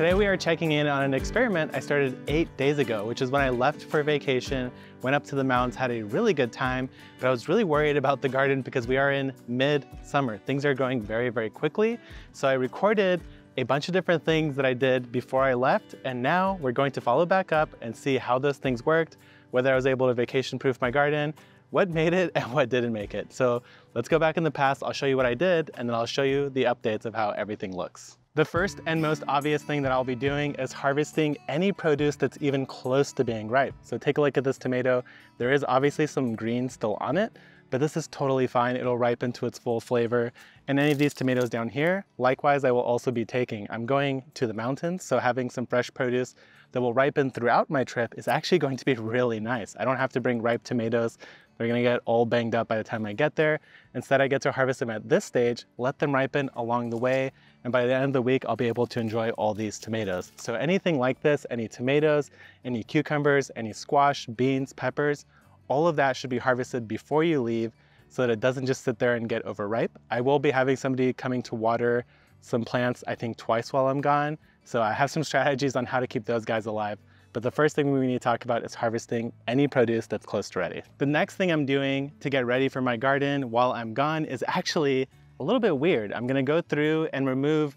Today we are checking in on an experiment I started 8 days ago, which is when I left for vacation, went up to the mountains, had a really good time, but I was really worried about the garden because we are in mid-summer. Things are growing very, very quickly. So I recorded a bunch of different things that I did before I left, and now we're going to follow back up and see how those things worked, whether I was able to vacation-proof my garden, what made it and what didn't make it. So let's go back in the past, I'll show you what I did, and then I'll show you the updates of how everything looks. The first and most obvious thing that I'll be doing is harvesting any produce that's even close to being ripe. So take a look at this tomato. There is obviously some green still on it, but this is totally fine. It'll ripen to its full flavor. And any of these tomatoes down here, likewise, I will also be taking. I'm going to the mountains, so having some fresh produce that will ripen throughout my trip is actually going to be really nice. I don't have to bring ripe tomatoes. They're gonna get all banged up by the time I get there. Instead, I get to harvest them at this stage, let them ripen along the way, and by the end of the week, I'll be able to enjoy all these tomatoes. So anything like this, any tomatoes, any cucumbers, any squash, beans, peppers, all of that should be harvested before you leave so that it doesn't just sit there and get overripe. I will be having somebody coming to water some plants, I think twice while I'm gone. So I have some strategies on how to keep those guys alive. But the first thing we need to talk about is harvesting any produce that's close to ready. The next thing I'm doing to get ready for my garden while I'm gone is actually a little bit weird. I'm gonna go through and remove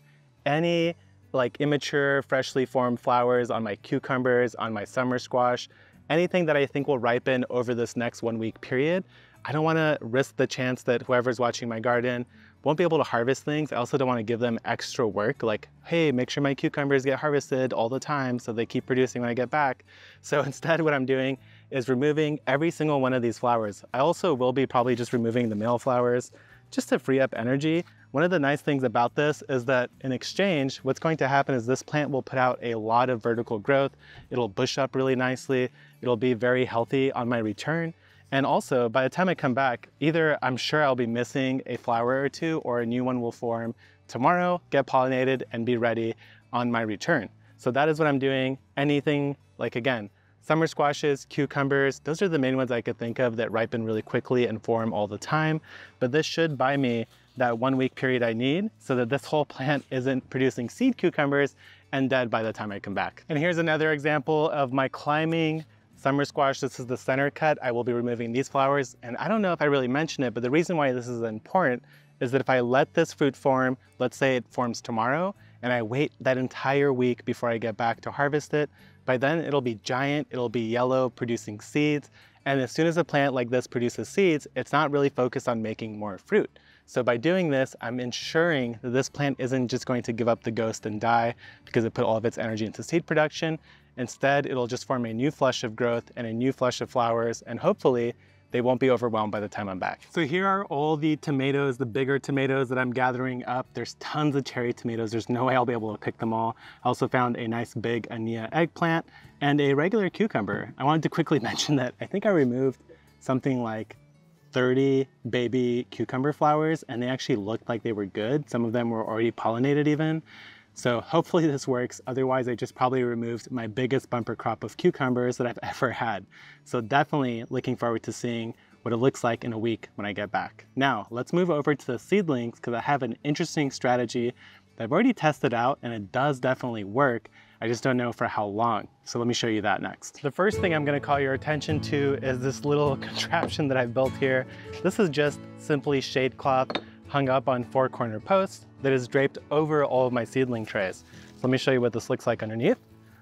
any like immature, freshly formed flowers on my cucumbers, on my summer squash, anything that I think will ripen over this next 1 week period. I don't wanna risk the chance that whoever's watching my garden won't be able to harvest things. I also don't wanna give them extra work, like, hey, make sure my cucumbers get harvested all the time so they keep producing when I get back. So instead what I'm doing is removing every single one of these flowers. I also will be probably just removing the male flowers just to free up energy. One of the nice things about this is that in exchange, what's going to happen is this plant will put out a lot of vertical growth. It'll bush up really nicely. It'll be very healthy on my return. And also, by the time I come back, either I'm sure I'll be missing a flower or two, or a new one will form tomorrow, get pollinated, and be ready on my return. So that is what I'm doing. Anything, like again, summer squashes, cucumbers, those are the main ones I could think of that ripen really quickly and form all the time. But this should buy me that 1 week period I need so that this whole plant isn't producing seed cucumbers and dead by the time I come back. And here's another example of my climbing summer squash. This is the center cut. I will be removing these flowers. And I don't know if I really mentioned it, but the reason why this is important is that if I let this fruit form, let's say it forms tomorrow, and I wait that entire week before I get back to harvest it, by then it'll be giant, it'll be yellow, producing seeds. And as soon as a plant like this produces seeds, it's not really focused on making more fruit. So by doing this, I'm ensuring that this plant isn't just going to give up the ghost and die because it put all of its energy into seed production. Instead, it'll just form a new flush of growth and a new flush of flowers, and hopefully they won't be overwhelmed by the time I'm back. So here are all the tomatoes, the bigger tomatoes that I'm gathering up. There's tons of cherry tomatoes. There's no way I'll be able to pick them all. I also found a nice big Anea eggplant and a regular cucumber. I wanted to quickly mention that I think I removed something like 30 baby cucumber flowers, and they actually looked like they were good. Some of them were already pollinated even. So hopefully this works. Otherwise, I just probably removed my biggest bumper crop of cucumbers that I've ever had. So definitely looking forward to seeing what it looks like in a week when I get back. Now let's move over to the seedlings because I have an interesting strategy that I've already tested out and it does definitely work. I just don't know for how long. So let me show you that next. The first thing I'm gonna call your attention to is this little contraption that I've built here. This is just simply shade cloth hung up on four corner posts that is draped over all of my seedling trays. So let me show you what this looks like underneath.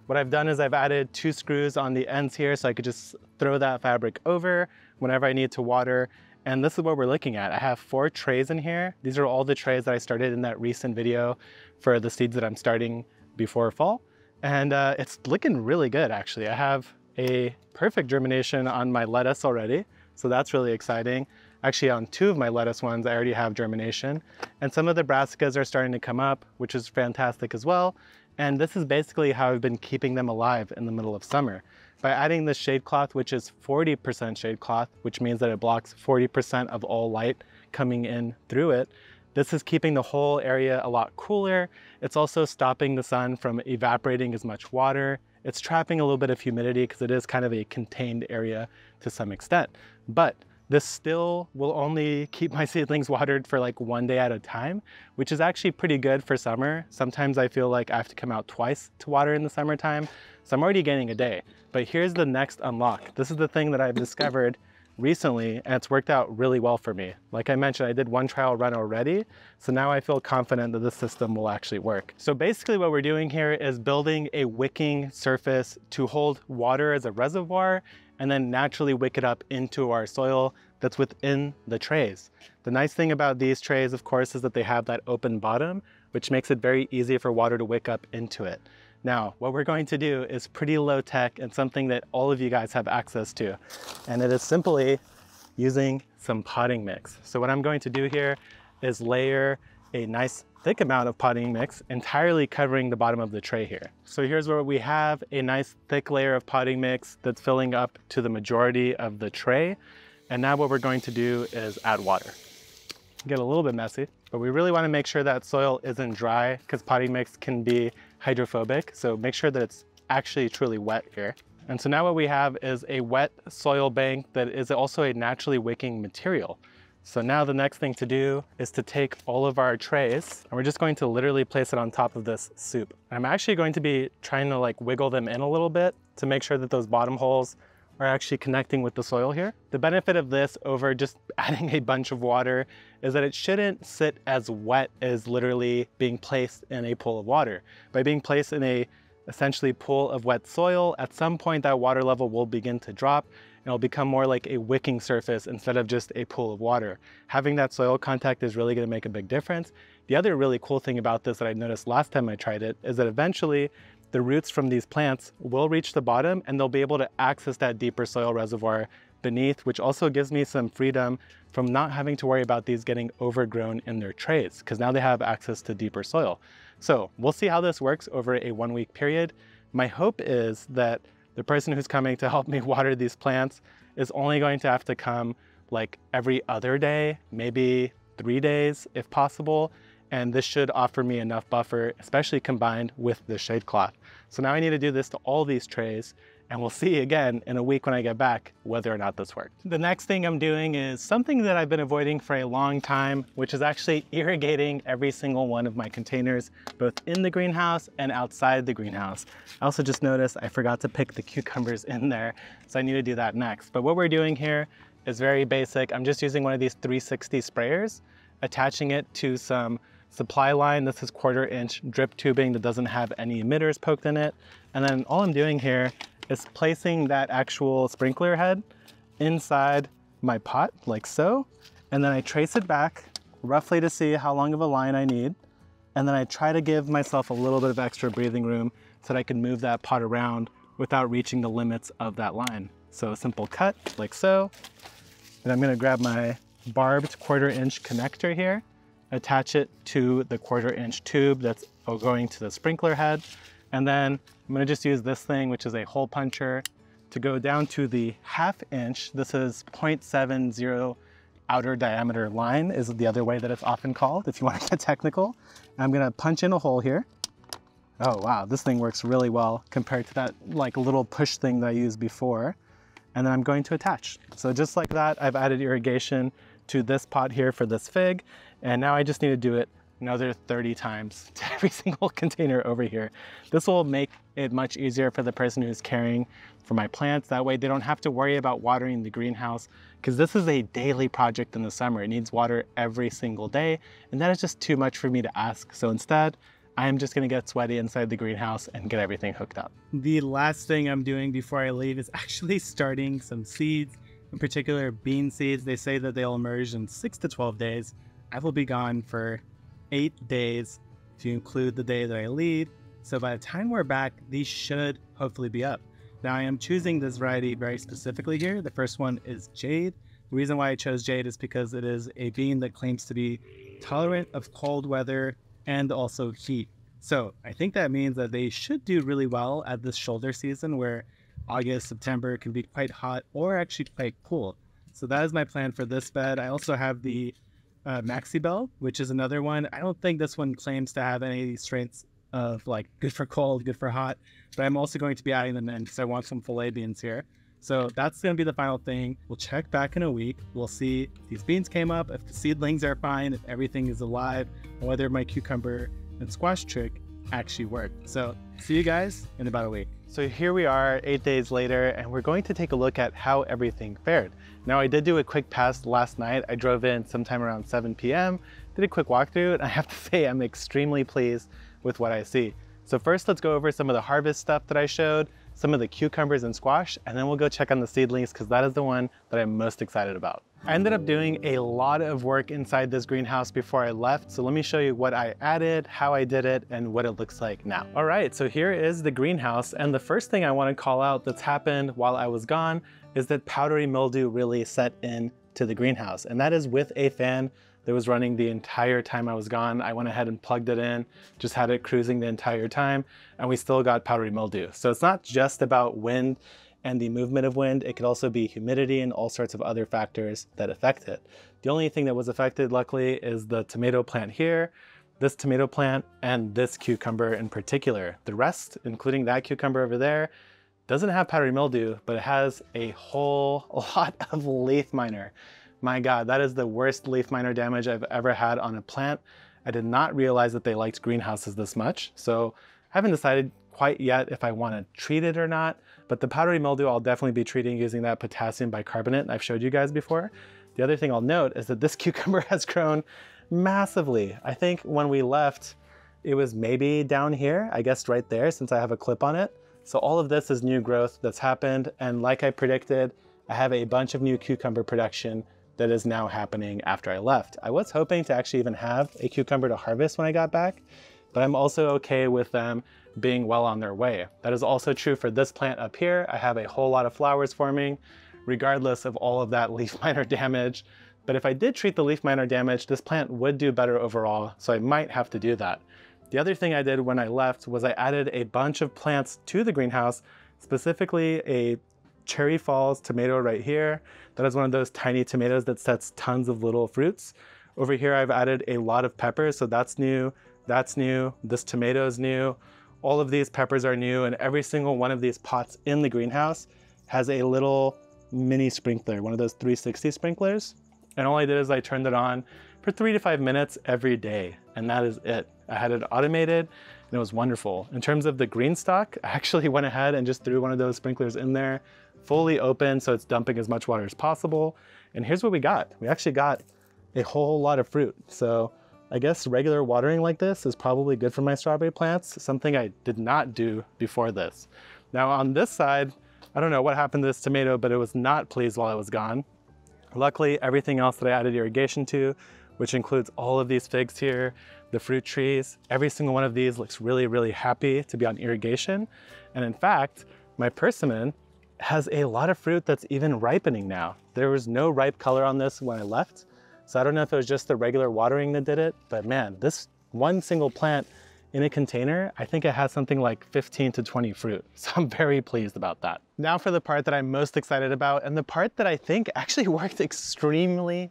What I've done is I've added two screws on the ends here so I could just throw that fabric over whenever I need to water. And this is what we're looking at. I have four trays in here. These are all the trays that I started in that recent video for the seeds that I'm starting before fall. And it's looking really good actually. I have a perfect germination on my lettuce already. So that's really exciting. Actually, on two of my lettuce ones, I already have germination. And some of the brassicas are starting to come up, which is fantastic as well. And this is basically how I've been keeping them alive in the middle of summer. By adding this shade cloth, which is 40% shade cloth, which means that it blocks 40% of all light coming in through it, this is keeping the whole area a lot cooler. It's also stopping the sun from evaporating as much water. It's trapping a little bit of humidity because it is kind of a contained area to some extent. But This still will only keep my seedlings watered for like one day at a time, which is actually pretty good for summer. Sometimes I feel like I have to come out twice to water in the summertime, so I'm already getting a day. But here's the next unlock. This is the thing that I've discovered recently, and it's worked out really well for me. Like I mentioned, I did one trial run already, so now I feel confident that the system will actually work. So basically what we're doing here is building a wicking surface to hold water as a reservoir and then naturally wick it up into our soil that's within the trays. The nice thing about these trays, of course, is that they have that open bottom, which makes it very easy for water to wick up into it. Now, what we're going to do is pretty low tech and something that all of you guys have access to. And it is simply using some potting mix. So what I'm going to do here is layer a nice thick amount of potting mix, entirely covering the bottom of the tray here. So here's where we have a nice thick layer of potting mix that's filling up to the majority of the tray. And now what we're going to do is add water. Get a little bit messy, but we really want to make sure that soil isn't dry because potting mix can be hydrophobic. So make sure that it's actually truly wet here. And so now what we have is a wet soil bank that is also a naturally wicking material. So now the next thing to do is to take all of our trays and we're just going to literally place it on top of this soup. I'm actually going to be trying to like wiggle them in a little bit to make sure that those bottom holes are actually connecting with the soil here. The benefit of this over just adding a bunch of water is that it shouldn't sit as wet as literally being placed in a pool of water. By being placed in a essentially pool of wet soil, at some point that water level will begin to drop and it'll become more like a wicking surface instead of just a pool of water. Having that soil contact is really gonna make a big difference. The other really cool thing about this that I noticed last time I tried it is that eventually the roots from these plants will reach the bottom and they'll be able to access that deeper soil reservoir beneath, which also gives me some freedom from not having to worry about these getting overgrown in their trays because now they have access to deeper soil. So we'll see how this works over a 1 week period. My hope is that the person who's coming to help me water these plants is only going to have to come like every other day, maybe 3 days if possible. And this should offer me enough buffer, especially combined with the shade cloth. So now I need to do this to all these trays and we'll see again in a week when I get back whether or not this worked. The next thing I'm doing is something that I've been avoiding for a long time, which is actually irrigating every single one of my containers, both in the greenhouse and outside the greenhouse. I also just noticed I forgot to pick the cucumbers in there, so I need to do that next. But what we're doing here is very basic. I'm just using one of these 360 sprayers, attaching it to some supply line. This is 1/4 inch drip tubing that doesn't have any emitters poked in it. And then all I'm doing here is placing that actual sprinkler head inside my pot like so. And then I trace it back roughly to see how long of a line I need. And then I try to give myself a little bit of extra breathing room so that I can move that pot around without reaching the limits of that line. So a simple cut like so. And I'm gonna grab my barbed 1/4 inch connector here, attach it to the 1/4 inch tube that's going to the sprinkler head. And then I'm gonna just use this thing, which is a hole puncher, to go down to the 1/2 inch. This is 0.70 outer diameter line is the other way that it's often called if you wanna get technical. And I'm gonna punch in a hole here. Oh wow, this thing works really well compared to that like little push thing that I used before. And then I'm going to attach. So just like that, I've added irrigation to this pot here for this fig. And now I just need to do it another 30 times to every single container over here. This will make it much easier for the person who's caring for my plants. That way they don't have to worry about watering the greenhouse because this is a daily project in the summer. It needs water every single day. And that is just too much for me to ask. So instead, I'm just gonna get sweaty inside the greenhouse and get everything hooked up. The last thing I'm doing before I leave is actually starting some seeds, in particular bean seeds. They say that they'll emerge in 6 to 12 days. I will be gone for 8 days if you include the day that I leave. So by the time we're back, these should hopefully be up. Now I am choosing this variety very specifically here. The first one is Jade. The reason why I chose Jade is because it is a bean that claims to be tolerant of cold weather and also heat. So I think that means that they should do really well at this shoulder season where August, September can be quite hot or actually quite cool. So that is my plan for this bed. I also have the Maxibel, which is another one. I don't think this one claims to have any strengths of like good for cold, good for hot, but I'm also going to be adding them in because I want some filet beans here. So that's going to be the final thing. We'll check back in a week. We'll see if these beans came up, if the seedlings are fine, if everything is alive, and whether my cucumber and squash trick actually worked. So see you guys in about a week. So here we are 8 days later, and we're going to take a look at how everything fared. Now, I did do a quick pass last night. I drove in sometime around 7 p.m., did a quick walkthrough, and I have to say I'm extremely pleased with what I see. So first, let's go over some of the harvest stuff that I showed, some of the cucumbers and squash, and then we'll go check on the seedlings because that is the one that I'm most excited about. I ended up doing a lot of work inside this greenhouse before I left, so let me show you what I added, how I did it, and what it looks like now. All right, so here is the greenhouse, and the first thing I want to call out that's happened while I was gone is that powdery mildew really set in to the greenhouse, and that is with a fan that was running the entire time I was gone. I went ahead and plugged it in, just had it cruising the entire time, and we still got powdery mildew. So it's not just about wind and the movement of wind, it could also be humidity and all sorts of other factors that affect it. The only thing that was affected, luckily, is the tomato plant here, this tomato plant, and this cucumber in particular. The rest, including that cucumber over there, doesn't have powdery mildew, but it has a whole lot of leaf miner. My God, that is the worst leaf miner damage I've ever had on a plant. I did not realize that they liked greenhouses this much, so I haven't decided quite yet if I want to treat it or not, but the powdery mildew I'll definitely be treating using that potassium bicarbonate I've showed you guys before. The other thing I'll note is that this cucumber has grown massively. I think when we left, it was maybe down here, I guessed right there since I have a clip on it. So all of this is new growth that's happened, and like I predicted, I have a bunch of new cucumber production that is now happening after I left. I was hoping to actually even have a cucumber to harvest when I got back, but I'm also okay with them being well on their way. That is also true for this plant up here. I have a whole lot of flowers forming, regardless of all of that leaf miner damage. But if I did treat the leaf miner damage, this plant would do better overall, so I might have to do that. The other thing I did when I left was I added a bunch of plants to the greenhouse, specifically a Cherry Falls tomato right here. That is one of those tiny tomatoes that sets tons of little fruits. Over here, I've added a lot of peppers, so that's new. That's new, this tomato is new, all of these peppers are new, and every single one of these pots in the greenhouse has a little mini sprinkler, one of those 360 sprinklers. And all I did is I turned it on for 3 to 5 minutes every day, and that is it. I had it automated, and it was wonderful. In terms of the green stock, I actually went ahead and just threw one of those sprinklers in there, fully open, so it's dumping as much water as possible. And here's what we got. We actually got a whole lot of fruit. So I guess regular watering like this is probably good for my strawberry plants, something I did not do before this. Now on this side, I don't know what happened to this tomato, but it was not pleased while I was gone. Luckily, everything else that I added irrigation to, which includes all of these figs here, the fruit trees, every single one of these looks really, really happy to be on irrigation. And in fact, my persimmon has a lot of fruit that's even ripening now. There was no ripe color on this when I left. So I don't know if it was just the regular watering that did it, but man, this one single plant in a container, I think it has something like 15 to 20 fruit. So I'm very pleased about that. Now for the part that I'm most excited about, and the part that I think actually worked extremely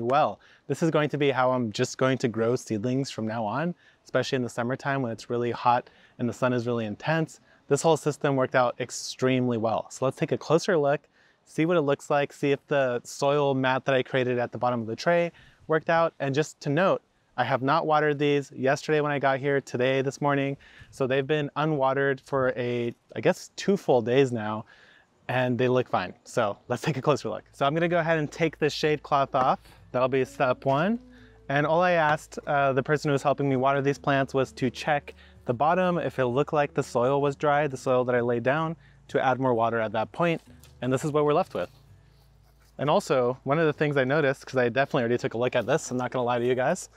well. This is going to be how I'm just going to grow seedlings from now on, especially in the summertime when it's really hot and the sun is really intense. This whole system worked out extremely well. So let's take a closer look, see what it looks like, see if the soil mat that I created at the bottom of the tray worked out. And just to note, I have not watered these yesterday when I got here, today, this morning. So they've been unwatered for I guess, 2 full days now, and they look fine. So let's take a closer look. So I'm gonna go ahead and take this shade cloth off. That'll be step one. And all I asked the person who was helping me water these plants was to check the bottom, if it looked like the soil was dry, the soil that I laid down, to add more water at that point. And this is what we're left with. And also, one of the things I noticed, because I definitely already took a look at this, I'm not gonna lie to you guys,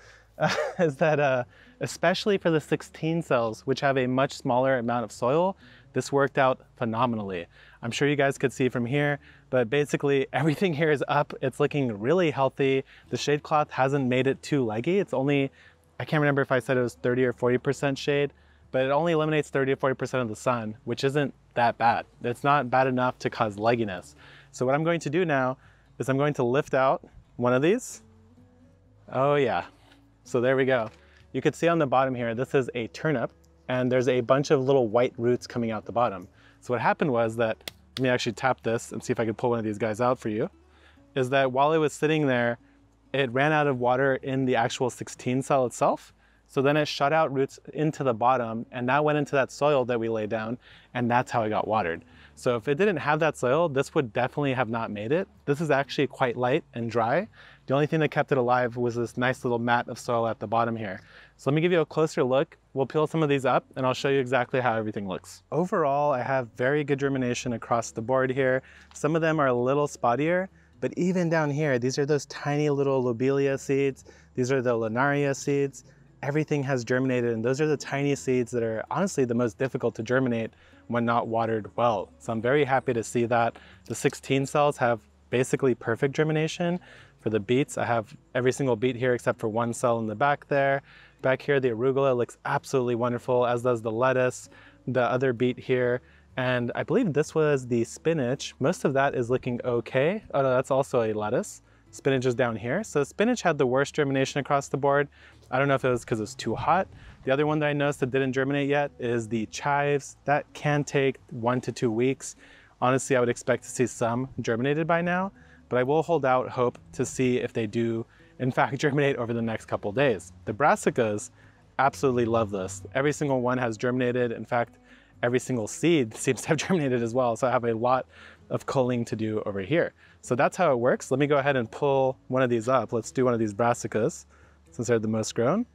is that especially for the 16 cells, which have a much smaller amount of soil, this worked out phenomenally. I'm sure you guys could see from here, but basically everything here is up. It's looking really healthy. The shade cloth hasn't made it too leggy. It's only, I can't remember if I said it was 30 or 40% shade, but it only eliminates 30 to 40% of the sun, which isn't that bad. It's not bad enough to cause legginess. So what I'm going to do now is I'm going to lift out one of these. Oh yeah, so there we go. You could see on the bottom here, this is a turnip, and there's a bunch of little white roots coming out the bottom. So what happened was that let me actually tap this and see if I could pull one of these guys out for you, is that while it was sitting there, it ran out of water in the actual 16 cell itself. So then it shot out roots into the bottom, and that went into that soil that we laid down, and that's how it got watered. So if it didn't have that soil, this would definitely have not made it. This is actually quite light and dry. The only thing that kept it alive was this nice little mat of soil at the bottom here. So let me give you a closer look. We'll peel some of these up and I'll show you exactly how everything looks. Overall, I have very good germination across the board here. Some of them are a little spottier, but even down here, these are those tiny little lobelia seeds. These are the linaria seeds. Everything has germinated, and those are the tiny seeds that are honestly the most difficult to germinate when not watered well. So I'm very happy to see that. The 16 cells have basically perfect germination. For the beets, I have every single beet here except for one cell in the back there. Back here, the arugula looks absolutely wonderful, as does the lettuce, the other beet here. And I believe this was the spinach. Most of that is looking okay. Oh no, that's also a lettuce. Spinach is down here. So spinach had the worst germination across the board. I don't know if it was because it was too hot. The other one that I noticed that didn't germinate yet is the chives. That can take 1 to 2 weeks. Honestly, I would expect to see some germinated by now, but I will hold out hope to see if they do, in fact, germinate over the next couple days. The brassicas, absolutely love this. Every single one has germinated. In fact, every single seed seems to have germinated as well. So I have a lot of culling to do over here. So that's how it works. Let me go ahead and pull one of these up. Let's do one of these brassicas, since they're the most grown.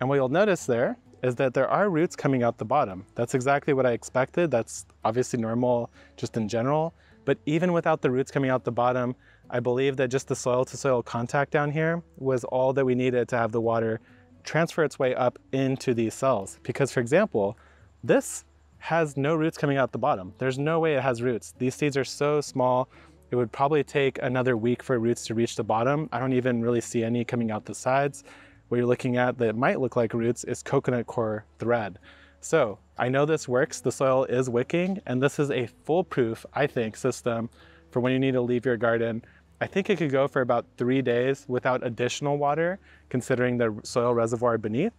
And what you'll notice there is that there are roots coming out the bottom. That's exactly what I expected. That's obviously normal just in general, but even without the roots coming out the bottom, I believe that just the soil to soil contact down here was all that we needed to have the water transfer its way up into these cells. Because for example, this has no roots coming out the bottom. There's no way it has roots. These seeds are so small, it would probably take another week for roots to reach the bottom. I don't even really see any coming out the sides. What you're looking at that might look like roots is coconut core thread. So I know this works. The soil is wicking, and this is a foolproof, I think, system for when you need to leave your garden. I think it could go for about 3 days without additional water, considering the soil reservoir beneath.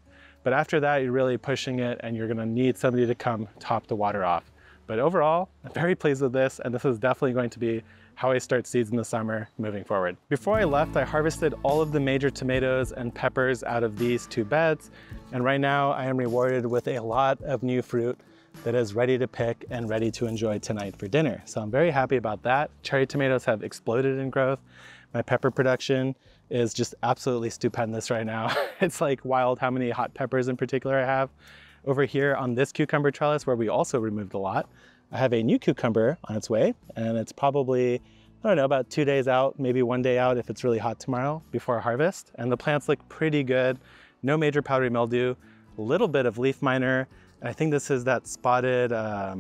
But after that, you're really pushing it, and you're gonna need somebody to come top the water off. But overall, I'm very pleased with this, and this is definitely going to be how I start seeds in the summer moving forward. Before I left, I harvested all of the major tomatoes and peppers out of these 2 beds. And right now I am rewarded with a lot of new fruit that is ready to pick and ready to enjoy tonight for dinner. So I'm very happy about that. Cherry tomatoes have exploded in growth. My pepper production is just absolutely stupendous right now. It's like wild how many hot peppers in particular I have. Over here on this cucumber trellis, where we also removed a lot, I have a new cucumber on its way, and it's probably, I don't know, about 2 days out, maybe 1 day out if it's really hot tomorrow before harvest. And the plants look pretty good. No major powdery mildew, a little bit of leaf miner. And I think this is that spotted, I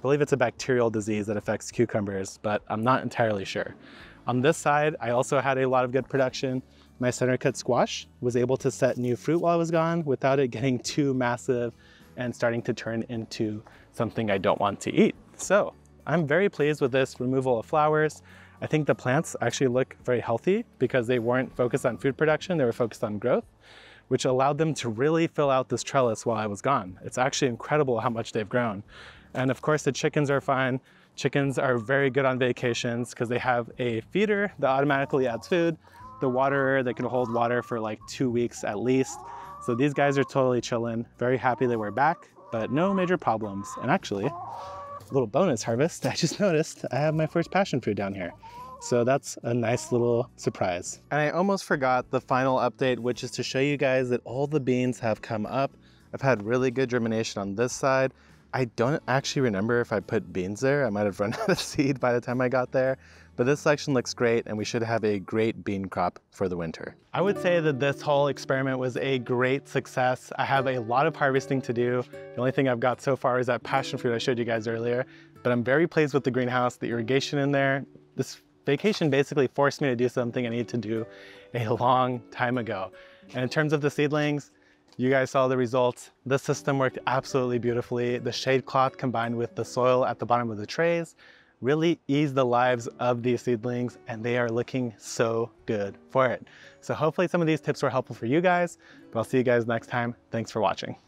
believe it's a bacterial disease that affects cucumbers, but I'm not entirely sure. On this side, I also had a lot of good production. My center cut squash was able to set new fruit while I was gone without it getting too massive and starting to turn into something I don't want to eat. So I'm very pleased with this removal of flowers. I think the plants actually look very healthy because they weren't focused on food production, they were focused on growth, which allowed them to really fill out this trellis while I was gone. It's actually incredible how much they've grown. And of course the chickens are fine. Chickens are very good on vacations because they have a feeder that automatically adds food, the waterer that can hold water for like 2 weeks at least. So these guys are totally chilling. Very happy that we're back, but no major problems. And actually, a little bonus harvest, I just noticed I have my first passion fruit down here. So that's a nice little surprise. And I almost forgot the final update, which is to show you guys that all the beans have come up. I've had really good germination on this side. I don't actually remember if I put beans there. I might have run out of seed by the time I got there. But this section looks great, and we should have a great bean crop for the winter. I would say that this whole experiment was a great success. I have a lot of harvesting to do. The only thing I've got so far is that passion fruit I showed you guys earlier, but I'm very pleased with the greenhouse, the irrigation in there. This vacation basically forced me to do something I needed to do a long time ago. And in terms of the seedlings, you guys saw the results. The system worked absolutely beautifully. The shade cloth combined with the soil at the bottom of the trays really ease the lives of these seedlings, and they are looking so good for it. So hopefully some of these tips were helpful for you guys, but I'll see you guys next time. Thanks for watching.